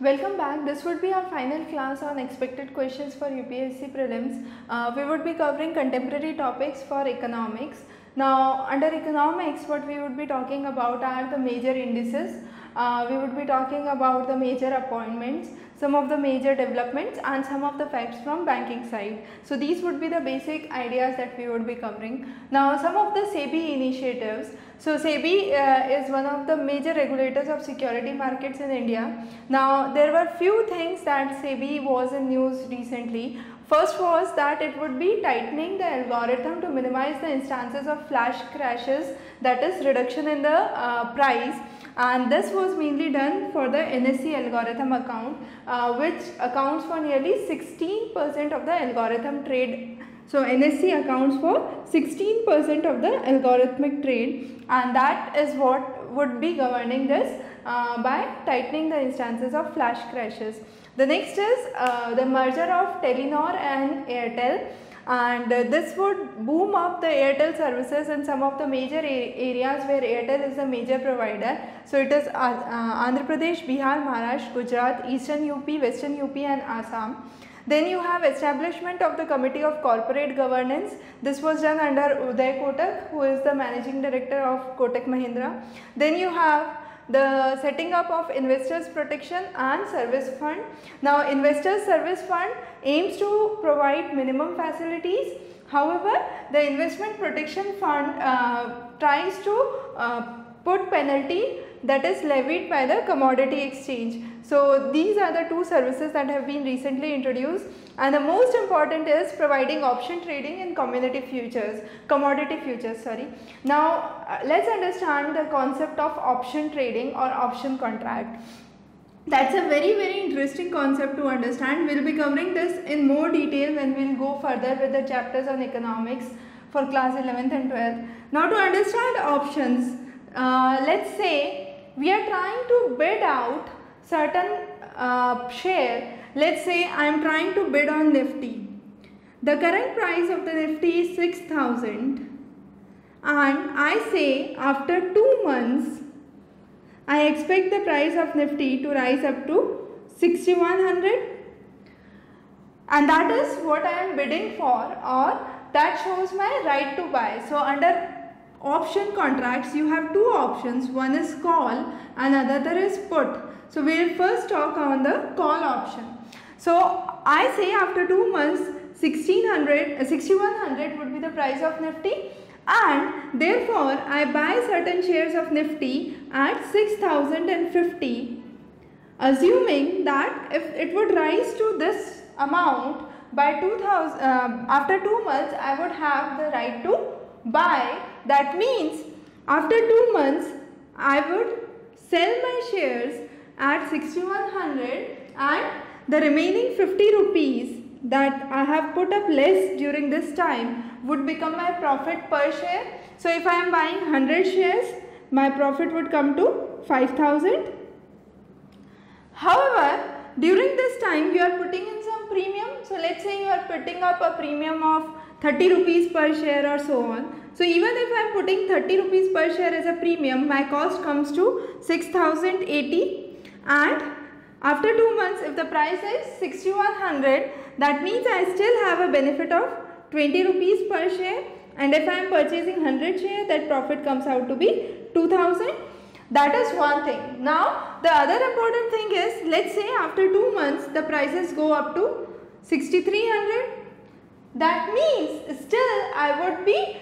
Welcome back. This would be our final class on expected questions for UPSC prelims. We would be covering contemporary topics for economics. Now, under economics, what we would be talking about are the major indices. We would be talking about the major appointments, some of the major developments and some of the facts from banking side. So, these would be the basic ideas that we would be covering. Now, some of the SEBI initiatives. So, SEBI is one of the major regulators of security markets in India. Now, there were few things that SEBI was in news recently. First was that it would be tightening the algorithm to minimize the instances of flash crashes, that is reduction in the price, and this was mainly done for the NSE algorithm account, which accounts for nearly 16% of the algorithm trade. So, NSE accounts for 16% of the algorithmic trade, and that is what would be governing this by tightening the instances of flash crashes. The next is the merger of Telenor and Airtel, and this would boom up the Airtel services in some of the major areas where Airtel is the major provider. So it is Andhra Pradesh, Bihar, Maharashtra, Gujarat, Eastern UP, Western UP and Assam. Then you have establishment of the Committee of Corporate Governance. This was done under Uday Kotak, who is the Managing Director of Kotak Mahindra. Then you have the setting up of Investors Protection and Service Fund. Now, Investors Service Fund aims to provide minimum facilities. However, the Investment Protection Fund tries to put penalty that is levied by the commodity exchange. So, these are the two services that have been recently introduced, and the most important is providing option trading in commodity futures. Now, let's understand the concept of option trading or option contract. That's a very, very interesting concept to understand. We'll be covering this in more detail when we'll go further with the chapters on economics for class 11th and 12th. Now, to understand options, let's say we are trying to bid out certain share. Let's say I am trying to bid on Nifty. The current price of the Nifty is 6,000, and I say after 2 months I expect the price of Nifty to rise up to 6,100, and that is what I am bidding for, or that shows my right to buy. So under option contracts you have two options, one is call and another is put. So we will first talk on the call option. So I say after 2 months 6,100 would be the price of Nifty, and therefore I buy certain shares of Nifty at 6,050, assuming that if it would rise to this amount by after 2 months I would have the right to buy. That means after 2 months I would sell my shares at 6,100, and the remaining 50 rupees that I have put up less during this time would become my profit per share. So if I am buying 100 shares, my profit would come to 5,000. However, during this time you are putting in some premium. So let's say you are putting up a premium of 30 rupees per share or so on. So even if I am putting 30 rupees per share as a premium, my cost comes to 6,080, and after 2 months if the price is 6,100, that means I still have a benefit of 20 rupees per share, and if I am purchasing 100 share, that profit comes out to be 2,000. That is one thing. Now the other important thing is, let's say after 2 months the prices go up to 6,300. That means still I would be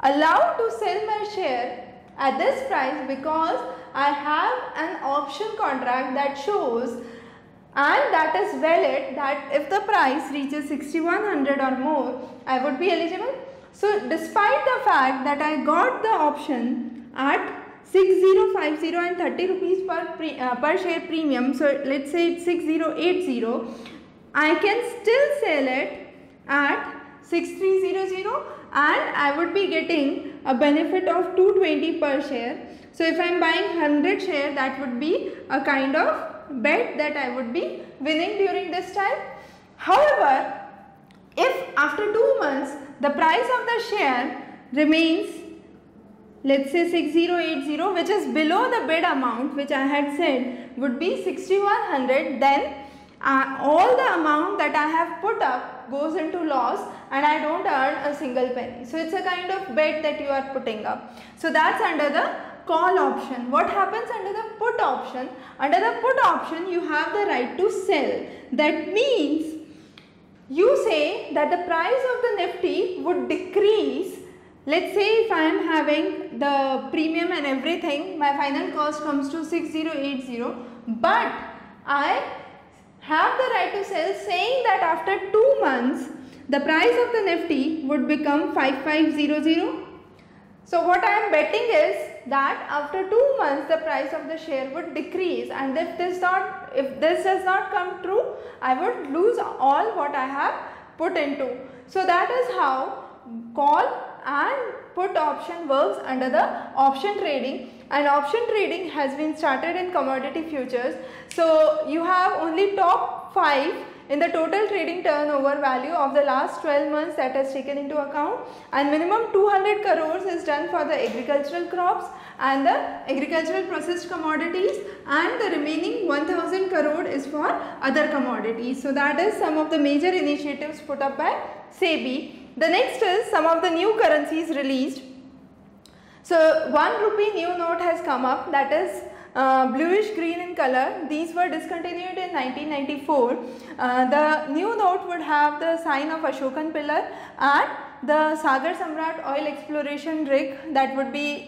allowed to sell my share at this price because I have an option contract that shows, and that is valid, that if the price reaches 6,100 or more I would be eligible. So despite the fact that I got the option at 6,050 and 30 rupees per share premium, so let's say it's 6,080, I can still sell it at 6,300, and I would be getting a benefit of 220 per share. So if I am buying 100 share, that would be a kind of bet that I would be winning during this time. However, if after 2 months the price of the share remains let's say 6080, which is below the bid amount which I had said would be 6100, then all the amount that I have put up goes into loss and I don't earn a single penny. So it's a kind of bet that you are putting up. So that's under the call option. What happens under the put option? Under the put option you have the right to sell. That means you say that the price of the Nifty would decrease. Let's say if I am having the premium and everything, my final cost comes to 6080, but I have the right to sell saying that after 2 months the price of the Nifty would become 5500. So what I am betting is that after 2 months the price of the share would decrease, and if this does not come true, I would lose all what I have put into. So that is how call and put option works under the option trading. And option trading has been started in commodity futures. So you have only top 5 in the total trading turnover value of the last 12 months that is taken into account, and minimum 200 crores is done for the agricultural crops and the agricultural processed commodities, and the remaining 1000 crore is for other commodities. So that is some of the major initiatives put up by SEBI. The next is some of the new currencies released. So 1 rupee new note has come up, that is bluish green in color. These were discontinued in 1994. The new note would have the sign of Ashokan pillar and the Sagar Samrat oil exploration rig that would be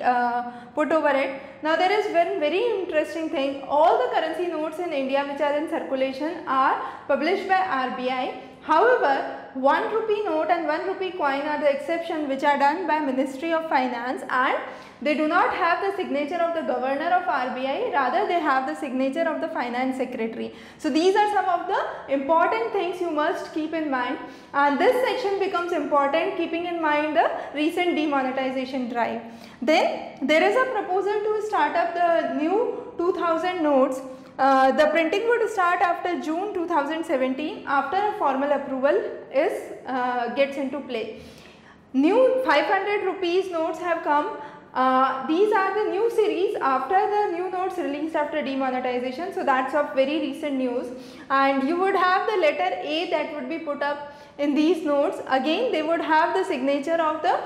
put over it. Now there is one very interesting thing. All the currency notes in India which are in circulation are published by RBI. However, 1 rupee note and 1 rupee coin are the exception, which are done by Ministry of Finance, and they do not have the signature of the governor of RBI, rather they have the signature of the finance secretary. So these are some of the important things you must keep in mind, and this section becomes important keeping in mind the recent demonetization drive. Then there is a proposal to start up the new 2000 notes. The printing would start after June 2017 after a formal approval gets into play. New 500 rupees notes have come. These are the new series after the new notes released after demonetization. So that's of very recent news, and you would have the letter A that would be put up in these notes. Again they would have the signature of the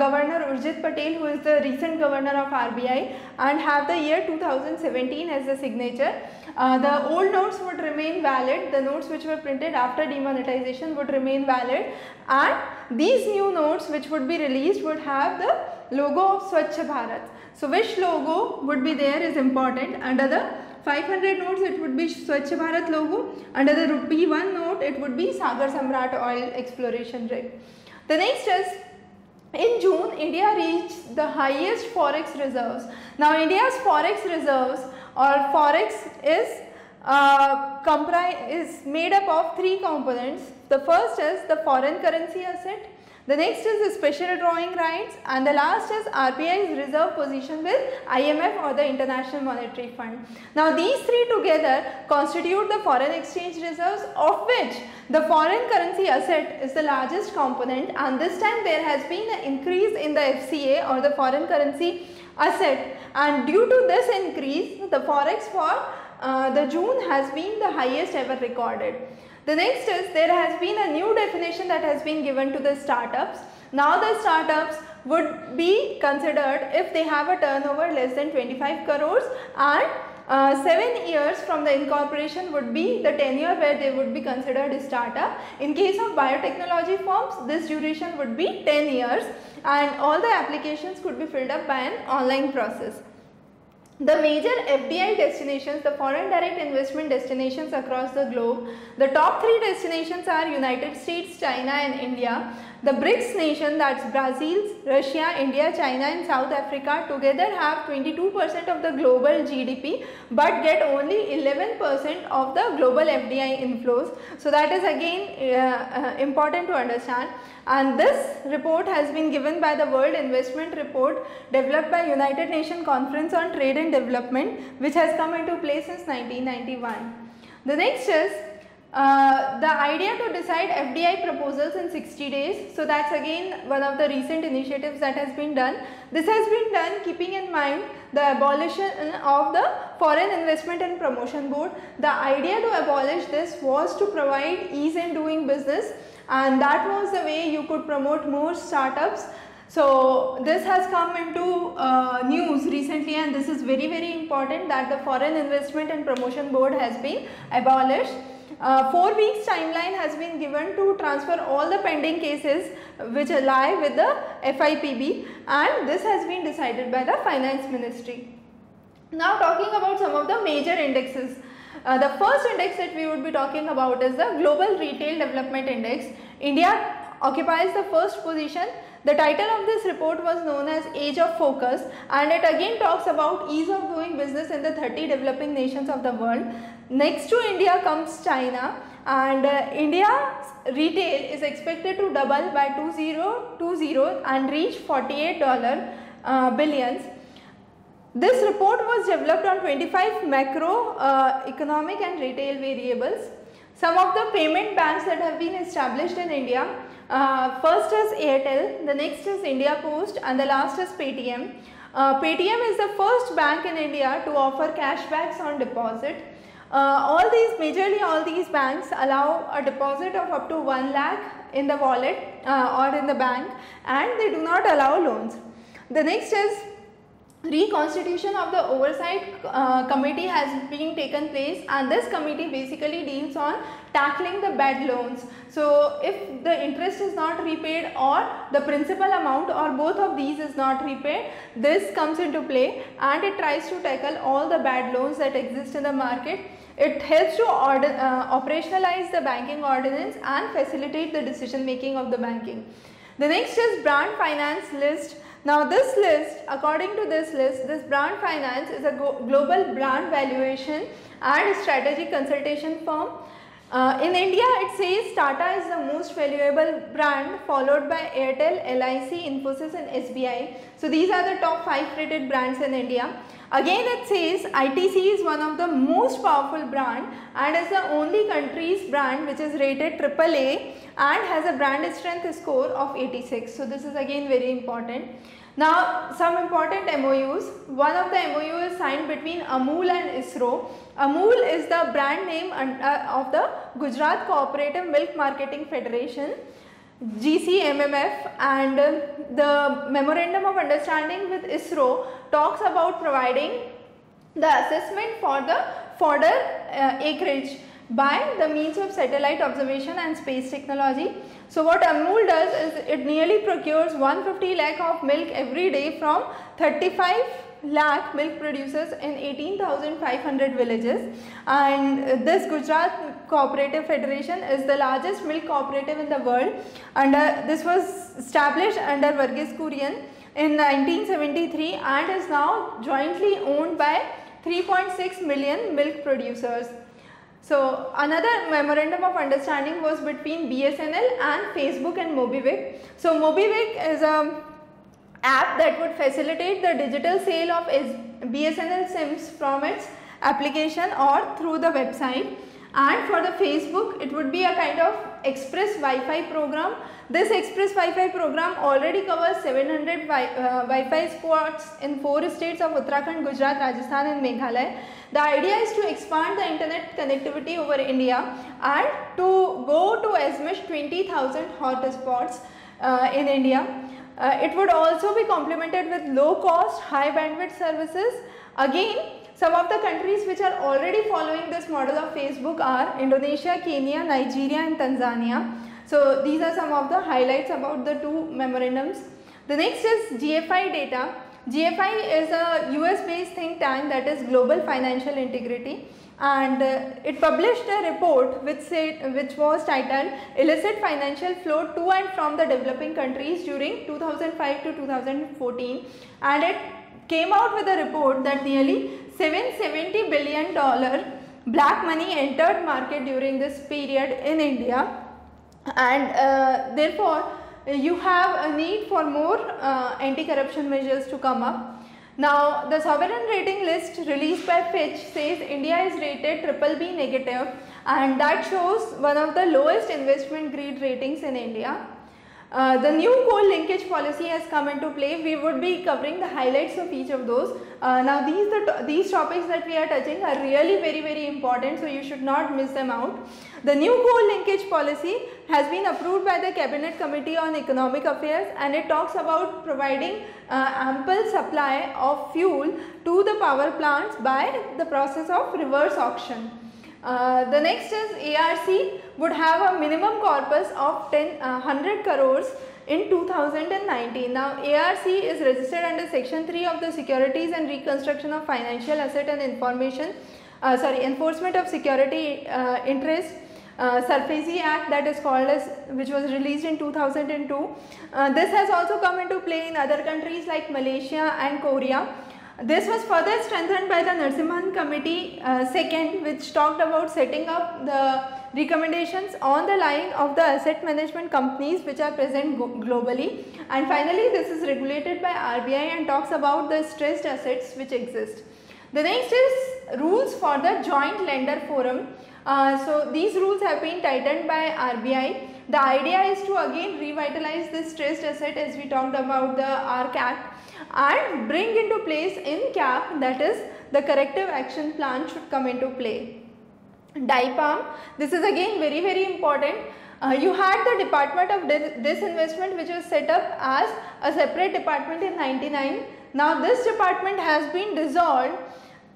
governor Urjit Patel, who is the recent governor of RBI, and have the year 2017 as the signature. The old notes would remain valid. The notes which were printed after demonetization would remain valid, and these new notes which would be released would have the logo of Swachh Bharat. So which logo would be there is important. Under the 500 notes it would be Swachh Bharat logo. Under the rupee 1 note it would be Sagar Samrat oil exploration rig. The next is, in June India reached the highest forex reserves. Now India's forex reserves or forex is made up of 3 components. The first is the foreign currency asset. The next is the special drawing rights, and the last is RBI's reserve position with IMF or the International Monetary Fund. Now these 3 together constitute the foreign exchange reserves, of which the foreign currency asset is the largest component, and this time there has been an increase in the FCA or the foreign currency asset, and due to this increase the forex for the June has been the highest ever recorded. The next is, there has been a new definition that has been given to the startups. Now the startups would be considered if they have a turnover less than 25 crores and 7 years from the incorporation would be the tenure where they would be considered a startup. In case of biotechnology firms, this duration would be 10 years and all the applications could be filled up by an online process. The major FDI destinations, the foreign direct investment destinations across the globe, the top 3 destinations are United States, China and India. The BRICS nation, that's Brazil, Russia, India, China and South Africa together have 22% of the global GDP but get only 11% of the global FDI inflows. So that is again important to understand. And this report has been given by the World Investment Report developed by United Nations Conference on Trade and Development, which has come into play since 1991. The next is The idea to decide FDI proposals in 60 days. So that's again one of the recent initiatives that has been done. This has been done keeping in mind the abolition of the Foreign Investment and Promotion Board. The idea to abolish this was to provide ease in doing business, and that was the way you could promote more startups. So this has come into news recently, and this is very, very important that the Foreign Investment and Promotion Board has been abolished. 4 weeks timeline has been given to transfer all the pending cases which lie with the FIPB, and this has been decided by the Finance Ministry. Now talking about some of the major indexes. The first index that we would be talking about is the Global Retail Development Index. India occupies the first position. The title of this report was known as Age of Focus, and it again talks about ease of doing business in the 30 developing nations of the world. Next to India comes China, and India's retail is expected to double by 2020 and reach $48 billion. This report was developed on 25 macro economic and retail variables. Some of the payment banks that have been established in India, first is Airtel, the next is India Post, and the last is Paytm. Paytm is the first bank in India to offer cashbacks on deposit. Majorly all these banks allow a deposit of up to 1 lakh in the wallet or in the bank, and they do not allow loans. The next is reconstitution of the oversight committee has been taken place, and this committee basically deals on tackling the bad loans. So if the interest is not repaid or the principal amount or both of these is not repaid, this comes into play, and it tries to tackle all the bad loans that exist in the market. It helps to operationalize the banking ordinance and facilitate the decision making of the banking. The next is brand finance list. Now this list, according to this list, this brand finance is a global brand valuation and strategic consultation firm. In India, it says Tata is the most valuable brand, followed by Airtel, LIC, Infosys and SBI. So these are the top 5 rated brands in India. Again, it says ITC is one of the most powerful brand and is the only country's brand which is rated AAA and has a brand strength score of 86. So this is again very important. Now some important MOUs. One of the MOU is signed between Amul and ISRO. Amul is the brand name of the Gujarat Cooperative Milk Marketing Federation, GCMMF, and the memorandum of understanding with ISRO talks about providing the assessment for the fodder acreage by the means of satellite observation and space technology. So what Amul does is it nearly procures 150 lakh of milk every day from 35 lakh milk producers in 18,500 villages, and this Gujarat Cooperative Federation is the largest milk cooperative in the world. This was established under Varghese Kurian in 1973 and is now jointly owned by 3.6 million milk producers. So another memorandum of understanding was between BSNL and Facebook and Mobikwik. So Mobikwik is a app that would facilitate the digital sale of BSNL SIMs from its application or through the website. And for the Facebook, it would be a kind of express Wi-Fi program. This express Wi-Fi program already covers 700 Wi-Fi spots in 4 states of Uttarakhand, Gujarat, Rajasthan and Meghalaya. The idea is to expand the internet connectivity over India and to go to as much 20,000 hotspots in India. It would also be complemented with low cost, high bandwidth services. Again, some of the countries which are already following this model of Facebook are Indonesia, Kenya, Nigeria and Tanzania. So these are some of the highlights about the two memorandums. The next is GFI data. GFI is a US based think tank that is Global Financial Integrity, and it published a report which was titled Illicit Financial Flow to and from the Developing Countries during 2005 to 2014, and it came out with a report that nearly $770 billion black money entered market during this period in India, and therefore you have a need for more anti-corruption measures to come up. Now, the sovereign rating list released by Fitch says India is rated BBB negative, and that shows one of the lowest investment grade ratings in India. The new coal linkage policy has come into play. We would be covering the highlights of each of those. Now, these topics that we are touching are really very, very important, so you should not miss them out. The new coal linkage policy has been approved by the Cabinet Committee on Economic Affairs, and it talks about providing ample supply of fuel to the power plants by the process of reverse auction. The next is ARC would have a minimum corpus of 100 crores in 2019. Now, ARC is registered under Section 3 of the Securities and Reconstruction of Financial Asset and Information, Enforcement of Security Interest, SARFAESI Act, that is called as, which was released in 2002. This has also come into play in other countries like Malaysia and Korea. This was further strengthened by the Narasimhan Committee II, which talked about setting up the recommendations on the line of the asset management companies which are present globally. And finally, this is regulated by RBI and talks about the stressed assets which exist. The next is rules for the joint lender forum. So these rules have been tightened by RBI. The idea is to again revitalize this stressed asset, as we talked about the ARC Act, and bring into place in cap, that is the corrective action plan should come into play. DIPAM, this is again very, very important. You had the Department of Disinvestment, which was set up as a separate department in 1999. Now this department has been dissolved.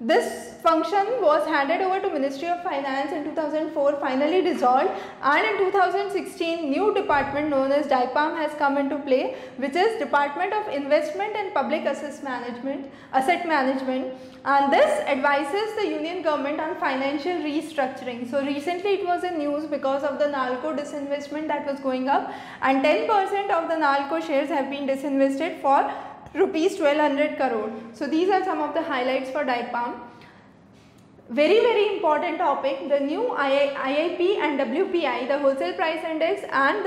This function was handed over to Ministry of Finance in 2004, finally dissolved, and in 2016 new department known as DIPAM has come into play, which is Department of Investment and Public Asset Management, and this advises the Union Government on financial restructuring. So recently it was in news because of the NALCO disinvestment that was going up, and 10% of the NALCO shares have been disinvested for ₹1,200 crore. So these are some of the highlights for DIPAM. Very, very important topic, the new IIP and WPI, the wholesale price index and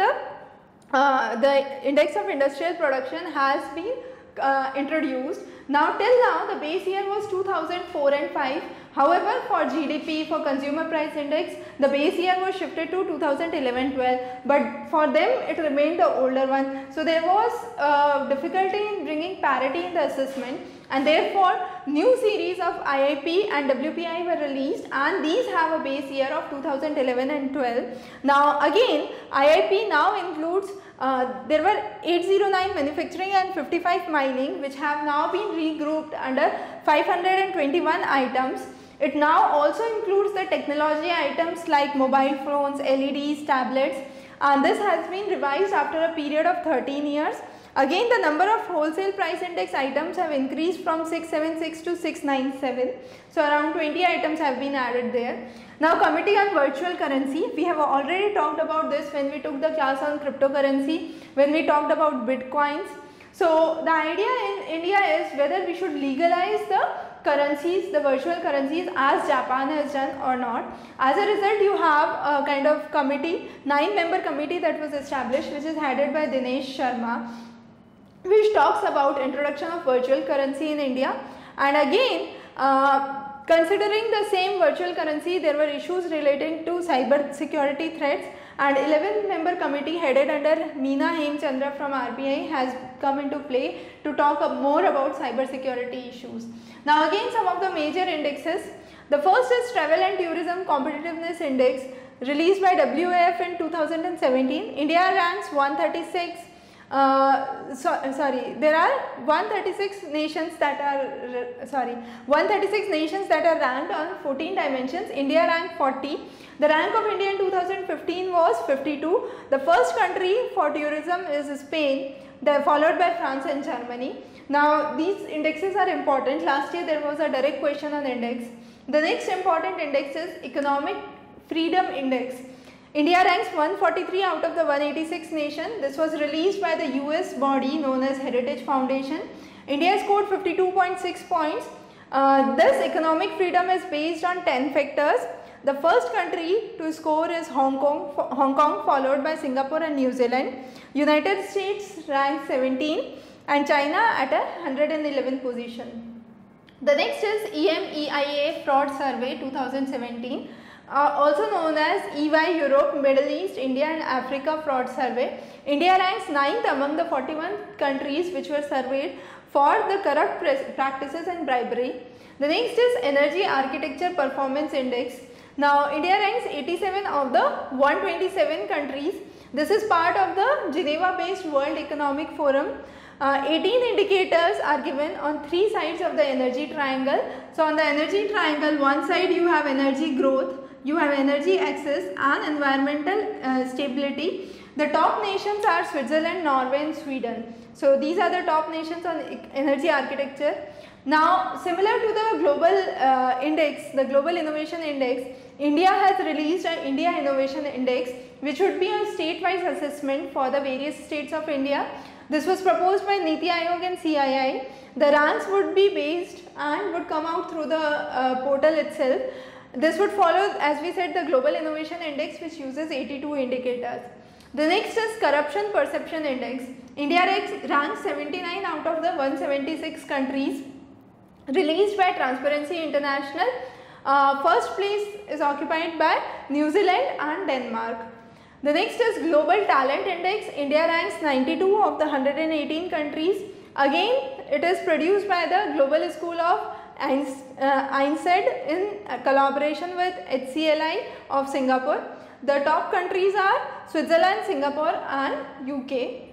the index of industrial production has been introduced. Now till now the base year was 2004 and 5. However, for GDP, for consumer price index, the base year was shifted to 2011-12, but for them it remained the older one. So there was difficulty in bringing parity in the assessment, and therefore new series of IIP and WPI were released, and these have a base year of 2011 and 12. Now again, IIP now includes there were 809 manufacturing and 55 mining, which have now been regrouped under 521 items. It now also includes the technology items like mobile phones, LEDs, tablets, and this has been revised after a period of 13 years. Again, the number of wholesale price index items have increased from 676 to 697. So around 20 items have been added there. Now, Committee on Virtual Currency, we have already talked about this when we took the class on cryptocurrency, when we talked about bitcoins. So the idea in India is whether we should legalize the currencies, the virtual currencies, as Japan has done or not. As a result, you have a kind of committee, 9-member committee that was established, which is headed by Dinesh Sharma, which talks about introduction of virtual currency in India. And again, considering the same virtual currency, there were issues relating to cyber security threats, and 11-member committee headed under Meena Hemchandra from RBI has come into play to talk more about cyber security issues. Now again, some of the major indexes. The first is Travel and Tourism Competitiveness Index, released by WAF in 2017. India ranks 136. There are 136 nations that are 136 nations that are ranked on 14 dimensions. India ranked 40. The rank of India in 2015 was 52. The first country for tourism is Spain, followed by France and Germany. Now these indexes are important. Last year there was a direct question on index. The next important index is Economic Freedom Index. India ranks 143 out of the 186 nations. This was released by the US body known as Heritage Foundation. India scored 52.6 points. This economic freedom is based on 10 factors. The first country to score is Hong Kong, followed by Singapore and New Zealand. United States ranks 17, and China at a 111th position. The next is EMEIA Fraud Survey 2017, also known as EY Europe, Middle East, India and Africa Fraud Survey. India ranks 9th among the 41 countries which were surveyed for the corrupt practices and bribery. The next is Energy Architecture Performance Index. Now, India ranks 87 of the 127 countries. This is part of the Geneva-based World Economic Forum. 18 indicators are given on three sides of the energy triangle. So, on the energy triangle, one side you have energy growth, you have energy access and environmental stability. The top nations are Switzerland, Norway and Sweden. So, these are the top nations on energy architecture. Now, similar to the global index, the global innovation index, India has released an India Innovation Index, which would be a state-wise assessment for the various states of India. This was proposed by Niti Aayog and CII. The ranks would be based and would come out through the portal itself. This would follow, as we said, the global innovation index, which uses 82 indicators. The next is Corruption Perception Index. India ranks 79 out of the 176 countries. Released by Transparency International, first place is occupied by New Zealand and Denmark. The next is Global Talent Index. India ranks 92 of the 118 countries. Again, it is produced by the Global School of INSEAD in collaboration with HCLI of Singapore. The top countries are Switzerland, Singapore and UK.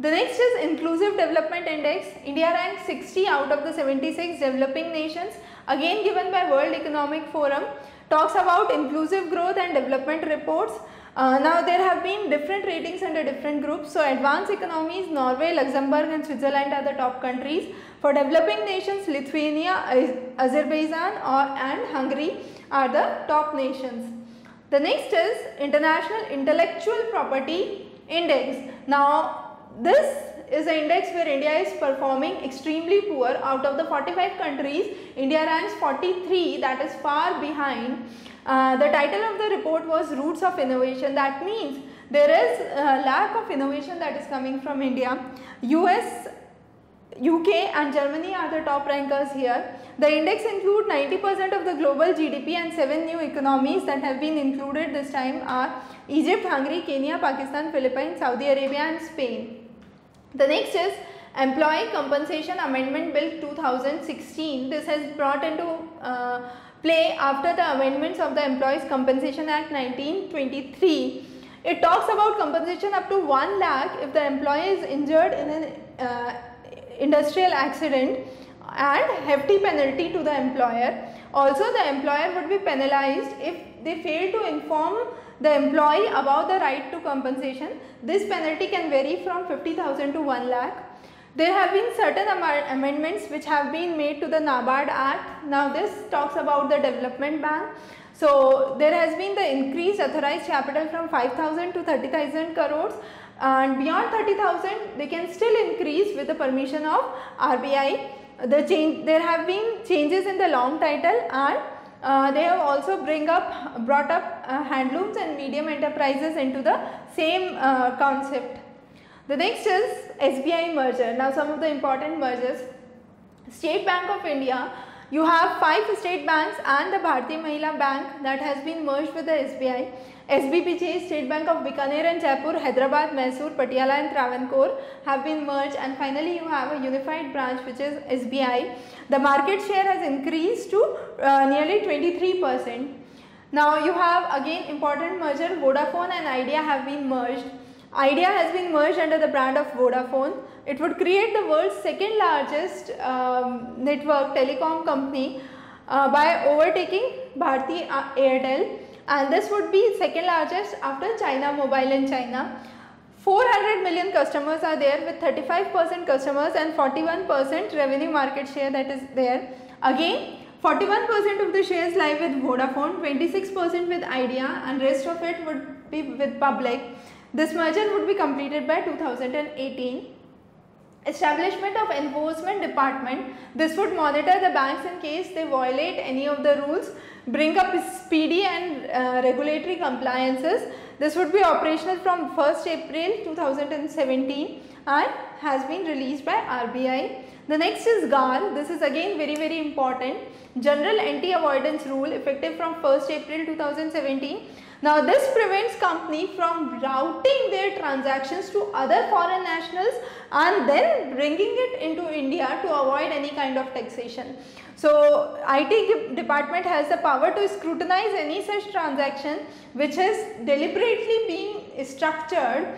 The next is Inclusive Development Index. India ranks 60 out of the 76 developing nations, again given by World Economic Forum. Talks about inclusive growth and development reports. Now there have been different ratings under different groups. So advanced economies, Norway, Luxembourg and Switzerland are the top countries. For developing nations, Lithuania, Azerbaijan and Hungary are the top nations. The next is International Intellectual Property Index. Now, this is an index where India is performing extremely poor. Out of the 45 countries, India ranks 43, that is far behind. The title of the report was Roots of Innovation. That means there is a lack of innovation that is coming from India. US, UK and Germany are the top rankers here. The index includes 90% of the global GDP, and 7 new economies that have been included this time are Egypt, Hungary, Kenya, Pakistan, Philippines, Saudi Arabia and Spain. The next is Employee Compensation Amendment Bill 2016. This has brought into play after the amendments of the Employees Compensation Act 1923. It talks about compensation up to 1 lakh if the employee is injured in an industrial accident, and hefty penalty to the employer. Also, the employer would be penalized if they fail to inform the employee about the right to compensation. This penalty can vary from 50,000 to 1 lakh. There have been certain amendments which have been made to the NABARD Act. Now this talks about the development bank. So there has been the increased authorized capital from 5,000 to 30,000 crores. And beyond 30,000, they can still increase with the permission of RBI. There have been changes in the long title, and they have also brought up handlooms and medium enterprises into the same concept. The next is SBI merger. Now some of the important mergers. State Bank of India, you have 5 state banks and the Bharti Mahila Bank that has been merged with the SBI. SBPJ, State Bank of Bikaner and Jaipur, Hyderabad, Mysore, Patiala and Travancore have been merged, and finally you have a unified branch which is SBI. The market share has increased to nearly 23%. Now you have again important merger. Vodafone and Idea have been merged. Idea has been merged under the brand of Vodafone. It would create the world's second largest network telecom company by overtaking Bharti Airtel. And this would be second largest after China Mobile in China. 400 million customers are there with 35% customers and 41% revenue market share that is there. Again, 41% of the shares lie with Vodafone, 26% with Idea, and rest of it would be with public. This merger would be completed by 2018. Establishment of enforcement department. This would monitor the banks in case they violate any of the rules, bring up speedy and regulatory compliances. This would be operational from 1st April 2017 and has been released by RBI. The next is GAR. This is again very important. General Anti-Avoidance Rule, effective from 1st April 2017. Now this prevents company from routing their transactions to other foreign nationals and then bringing it into India to avoid any kind of taxation. So IT department has the power to scrutinize any such transaction which is deliberately being structured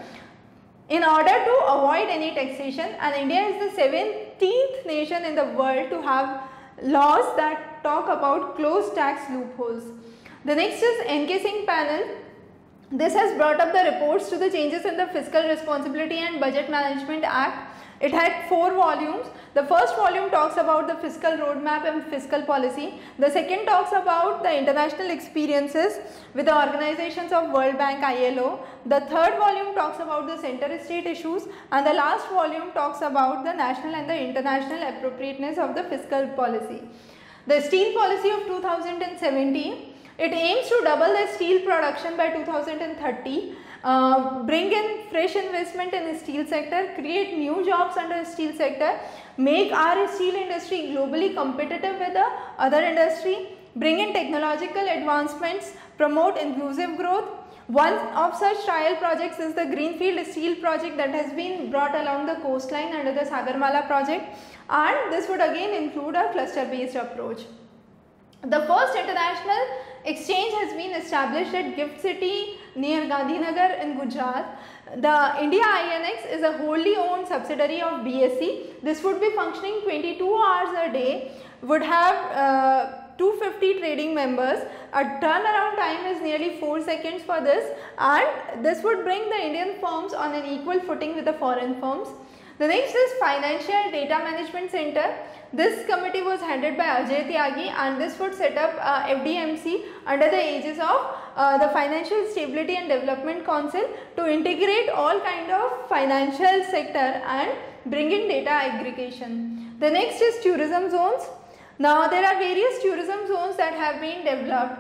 in order to avoid any taxation, and India is the 17th nation in the world to have laws that talk about closed tax loopholes. The next is Encasing Panel. This has brought up the reports to the changes in the Fiscal Responsibility and Budget Management Act. It had 4 volumes. The first volume talks about the fiscal roadmap and fiscal policy. The second talks about the international experiences with the organizations of World Bank, ILO. The third volume talks about the center-state issues, and the last volume talks about the national and the international appropriateness of the fiscal policy. The Steel Policy of 2017. It aims to double the steel production by 2030, bring in fresh investment in the steel sector, create new jobs under the steel sector, make our steel industry globally competitive with the other industry, bring in technological advancements, promote inclusive growth. One of such trial projects is the Greenfield Steel Project that has been brought along the coastline under the Sagarmala project, and this would again include a cluster-based approach. The first international exchange has been established at Gift City near Gandhinagar in Gujarat. The India INX is a wholly owned subsidiary of BSE. This would be functioning 22 hours a day, would have 250 trading members. A turnaround time is nearly 4 seconds for this, and this would bring the Indian firms on an equal footing with the foreign firms. The next is Financial Data Management Center. This committee was headed by Ajay Tyagi, and this would set up FDMC under the aegis of the Financial Stability and Development Council to integrate all kind of financial sector and bring in data aggregation. The next is tourism zones. Now there are various tourism zones that have been developed.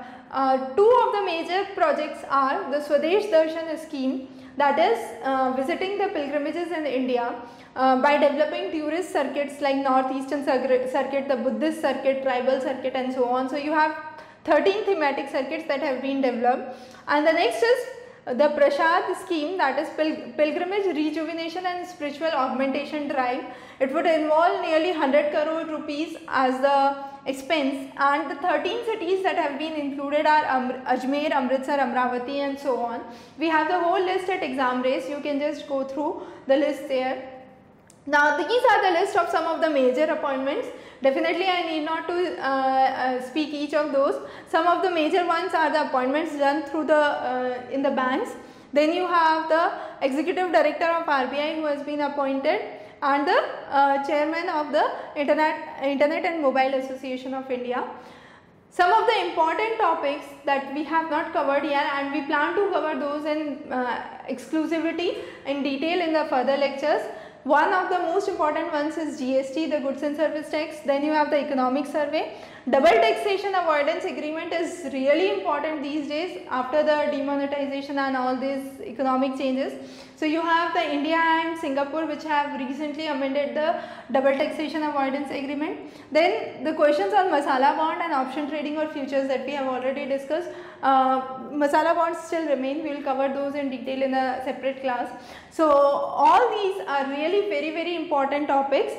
Two of the major projects are the Swadesh Darshan scheme, that is visiting the pilgrimages in India by developing tourist circuits like northeastern circuit, the Buddhist circuit, tribal circuit and so on. So you have 13 thematic circuits that have been developed. And the next is the Prashad scheme, that is pilgrimage rejuvenation and spiritual augmentation drive. It would involve nearly 100 crore rupees as the expense, and the 13 cities that have been included are Ajmer, Amritsar, Amravati and so on. We have the whole list at Exam Race. You can just go through the list there. Now these are the list of some of the major appointments. Definitely I need not to speak each of those. Some of the major ones are the appointments done through the in the banks. Then you have the Executive Director of RBI who has been appointed, and the Chairman of the Internet and Mobile Association of India. Some of the important topics that we have not covered here, and we plan to cover those in exclusivity in detail in the further lectures. One of the most important ones is GST, the Goods and Service Tax. Then you have the Economic Survey. Double Taxation Avoidance Agreement is really important these days after the demonetization and all these economic changes. So you have the India and Singapore which have recently amended the Double Taxation Avoidance Agreement. Then the questions on Masala Bond and option trading or futures that we have already discussed. Masala bonds still remain. We will cover those in detail in a separate class. So all these are really very important topics.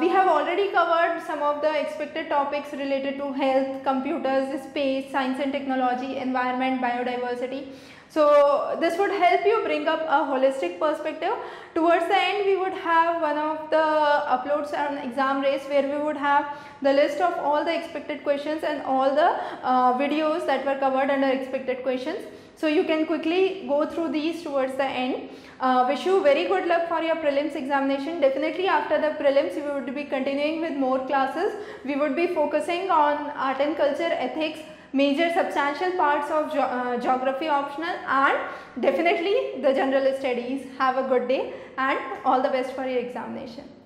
We have already covered some of the expected topics related to health, computers, space, science and technology, environment, biodiversity. So this would help you bring up a holistic perspective. Towards the end we would have one of the uploads on Exam Race where we would have the list of all the expected questions and all the videos that were covered covered under expected questions. So you can quickly go through these towards the end. Wish you very good luck for your prelims examination. Definitely after the prelims we would be continuing with more classes. We would be focusing on art and culture, ethics, major substantial parts of geography optional, and definitely the general studies. Have a good day and all the best for your examination.